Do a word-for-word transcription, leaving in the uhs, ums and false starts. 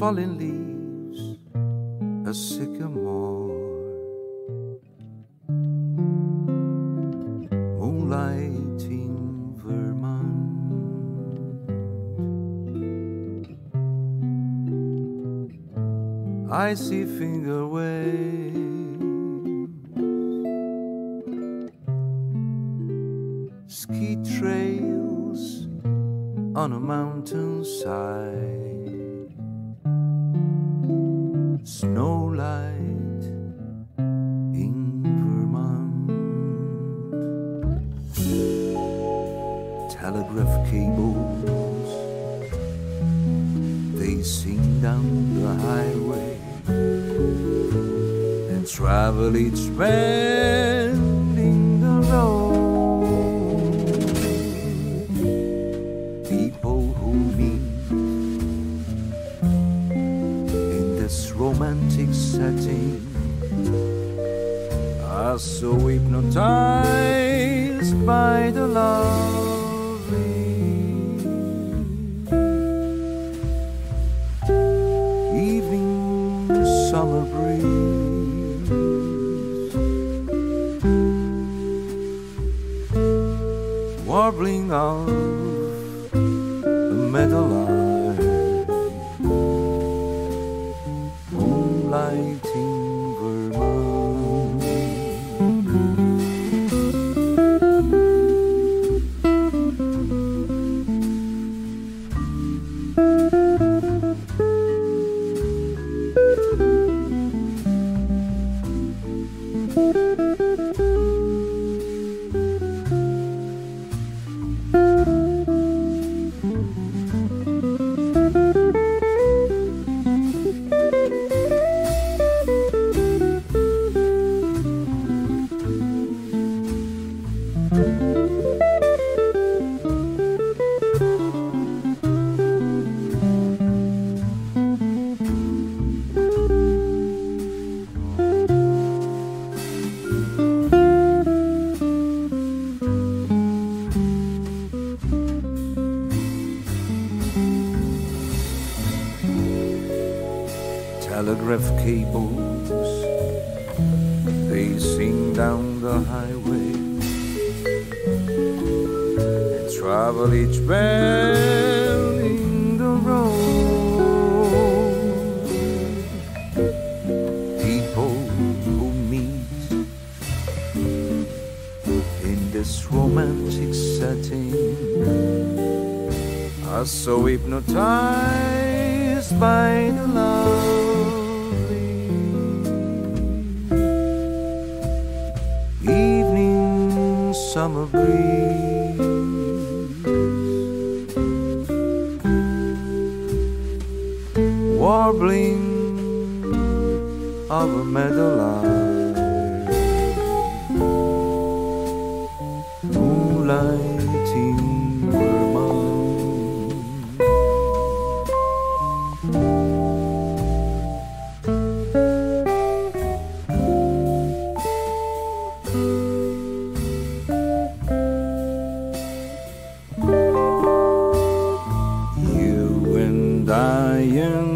falling leaves, a sycamore. Moonlight in Vermont. I see finger waves, ski trails on a mountainside, snowlight in Vermont. Telegraph cables, they sing down the highway and travel each man in the road. People who meet romantic setting are so hypnotized by the lovely evening summer breeze, warbling of the meadowlark, lighting Vermont. Telegraph cables, they sing down the highway and travel each bell in the road. People who meet in this romantic setting are so hypnotized by the love. Summer breeze, warbling of a meadowlark, moonlight in Vermont. I am